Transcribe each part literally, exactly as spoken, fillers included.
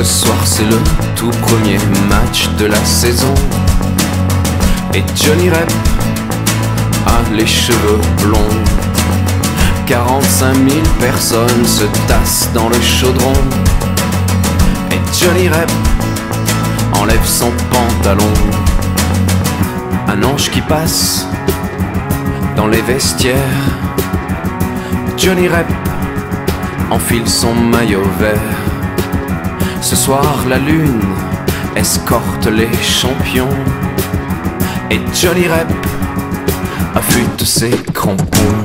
Ce soir c'est le tout premier match de la saison. Et Johnny Rep a les cheveux blonds. Quarante-cinq mille personnes se tassent dans le chaudron. Et Johnny Rep enlève son pantalon. Un ange qui passe dans les vestiaires. Johnny Rep enfile son maillot vert. Ce soir la lune escorte les champions. Et Johnny Rep affûte ses crampons.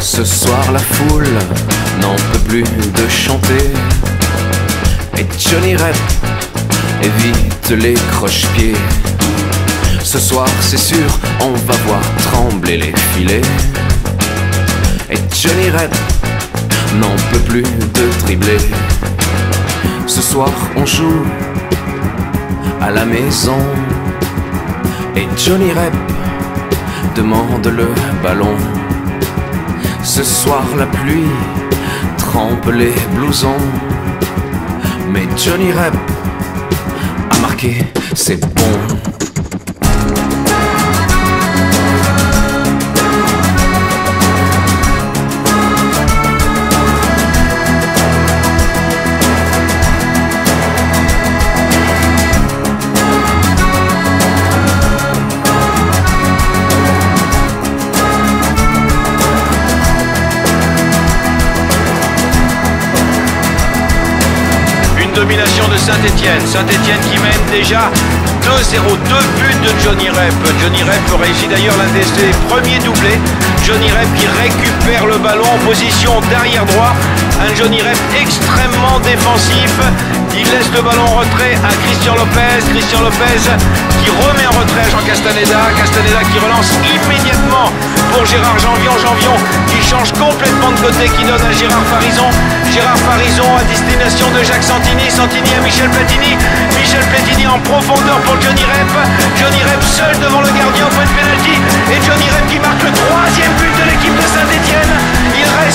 Ce soir la foule n'en peut plus de chanter. Et Johnny Rep évite les croche-pieds. Ce soir c'est sûr, on va voir trembler les filets. Et Johnny Rep n'en peut plus de dribbler. Ce soir on joue à la maison. Et Johnny Rep demande le ballon. Ce soir la pluie trempe les blousons. Mais Johnny Rep a marqué, c'est bon. Domination de Saint-Etienne, Saint-Etienne qui mène déjà deux zéro, deux buts de Johnny Rep. Johnny Rep réussit d'ailleurs l'un des ses premiers doublés. Johnny Rep qui récupère le ballon en position d'arrière droit. Un Johnny Rep extrêmement défensif. Il laisse le ballon en retrait à Christian Lopez. Christian Lopez qui remet en retrait à Jean Castaneda. Castaneda qui relance immédiatement pour Gérard Janvion. Janvion qui change complètement de côté, qui donne à Gérard Farison. Gérard Farison à destination de Jacques Santini. Santini à Michel Platini. Michel Platini en profondeur pour Johnny Rep. Johnny Rep seul devant le gardien au point de pénalty. Et Johnny Rep qui marque le troisième but de l'équipe de Saint-Etienne. Il reste